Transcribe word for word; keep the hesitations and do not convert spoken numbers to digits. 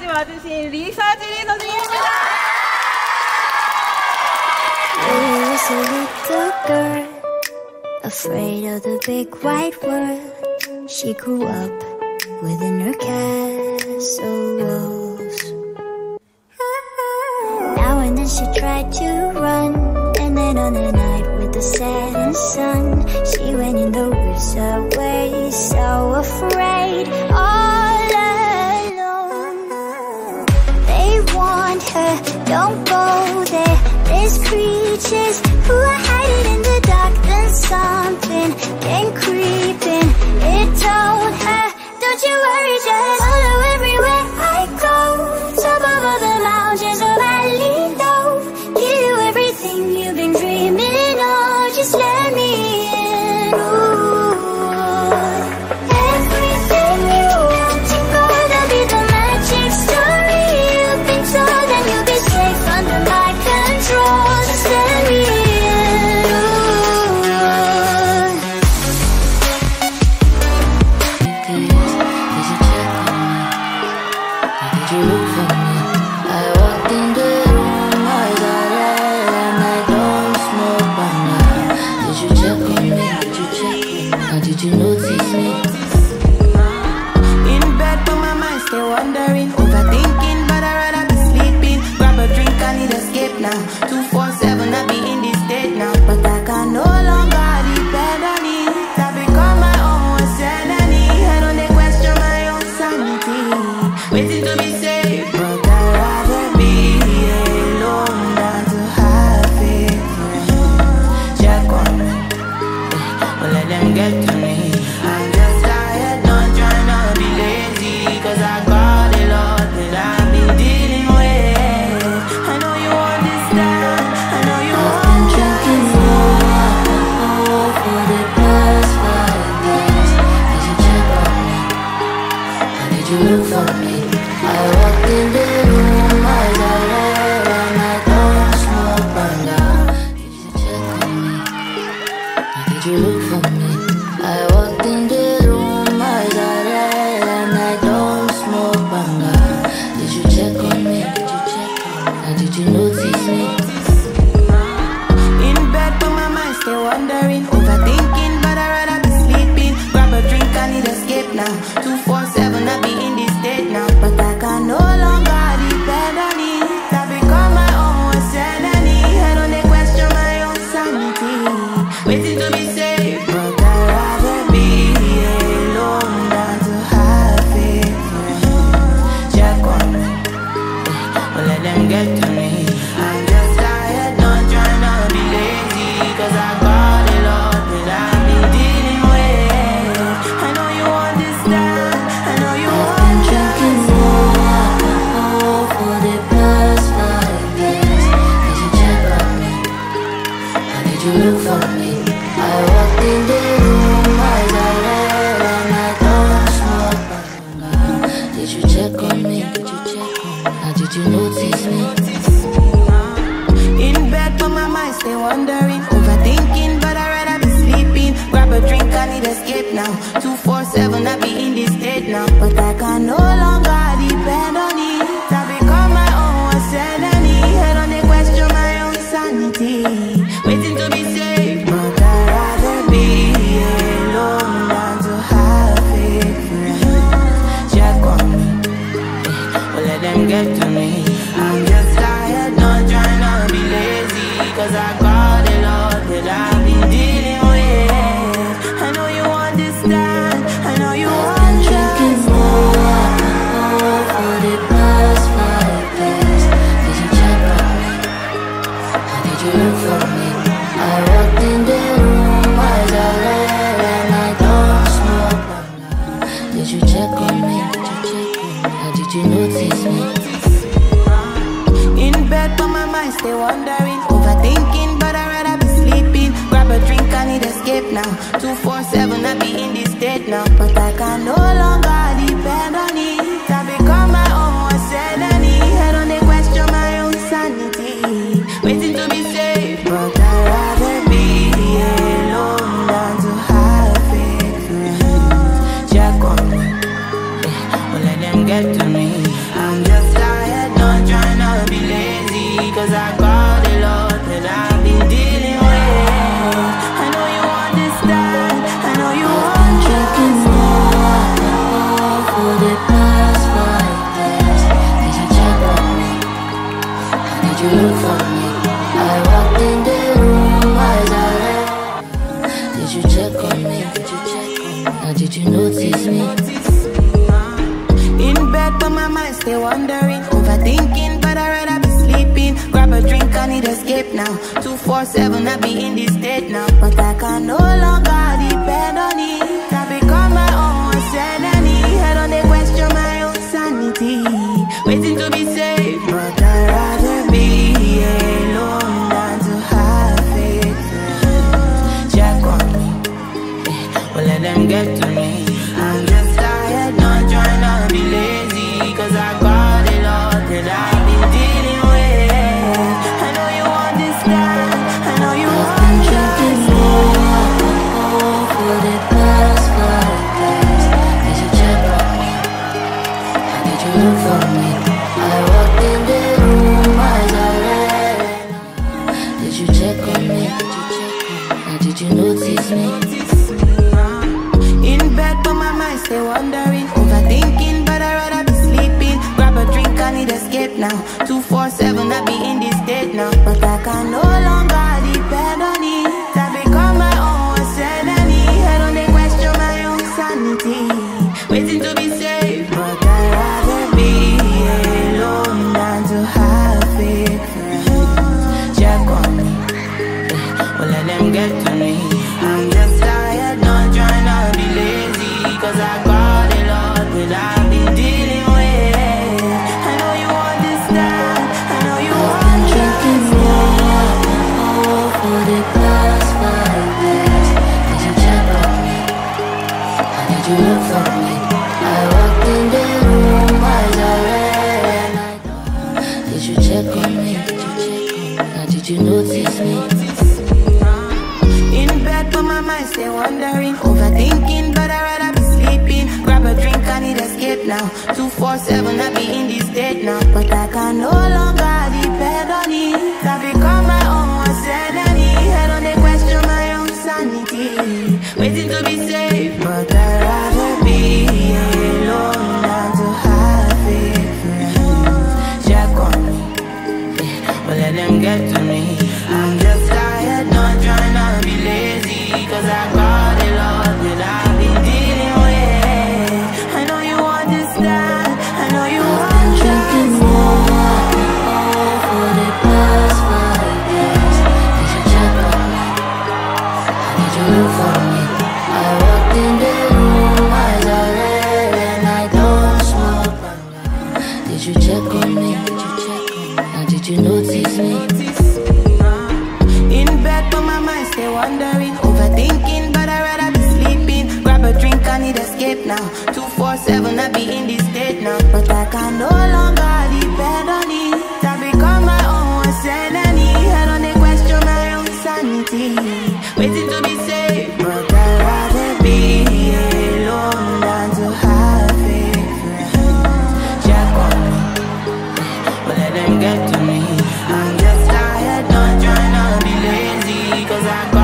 까지 와주신 리사진 afraid of the big wide world. She grew up within her castle walls. Now and then she tried to run, and then on a night with the setting sun, she went in the woods away, so afraid, all alone. They warned her, don't go there, there's creatures who are hiding in the dark. Something came creeping, it told her, don't you worry, just follow everywhere I go. Top of all the mountains of valley low, give you everything you've been dreaming of, just let me in. Ooh. Everything you want to go, that'll be the magic story you've been told, and you'll be safe under my control, just let me in. Get to me. I'm just tired, not trying to be lazy, cause I got a lot and I've been dealing with. I know you understand, I know you understand. I've been drinking more for the past five days. Did you check on me? Did you look for me? I walked in the room, eyes are red. Did you check on me? Did you check on me? Now did you notice me? In bed, but my mind stay wandering, overthinking, but I'd rather be sleeping. Grab a drink, I need escape now. Two four seven, I be in this state now. But I can no longer depend on it. I become my own sanity. I don't question my own sanity, waiting to be saved. But I'd rather be alone than to have it. Check on me, don't let them get to me. I'm just tired, not trying to be lazy, cause I got a lot that I've been dealing with. I know you understand, I know you understand. I've been drinking more for the past five days. Did you check on me? How did you look for me? I walked in the room, eyes are red. Did you check on me? How did you notice me? In bed, but my mind stay wandering, overthinking, but I'd rather be sleeping. Grab a drink, I need escape now. Two four seven, I be in this state now. But I can no longer depend on it. I become my own sanity. I don't question my own sanity, waiting to be saved. But I'd rather be alone than to have it. Check on me, won't let them get to me. I'm just tired, not trying to be lazy, cause I got a lot that I've been dealing with. I know you understand, I know you understand. I've been drinking more for the past five days. Did you check on me? How did you look for me? I walked in the room, eyes are red, and I thought, did you check on me? How did you notice me? But my mind stay wandering, overthinking, but I'd rather be sleeping. Grab a drink, I need escape now. Two four seven, I be in this state now. But I can no longer depend on it. I become my own sanity. I don't question my own sanity, waiting to be saved. But I'd rather be alone than to have it. Check on me, but let them get to me. I'm just tired, not trying to be lazy, cause I got a lot that I've been dealing with. I know you understand, I know you understand. I've been drinking more for the past five days. Did you check on me? How did you look for me? I walked in the room, eyes are red, and I don't smoke. Did you check on me? How did you notice me? In bed, but my mind stay wandering, overthinking, but I'd rather be sleeping. Grab a drink, I need escape now. Two four seven, I be in this state now. But I can no longer depend on it. I become my own sanity. I don't question my own sanity, waiting to be saved. But I'd rather be alone than to have it. Check on me, but let them get to me. I'm just tired, not trying to be lazy, cause I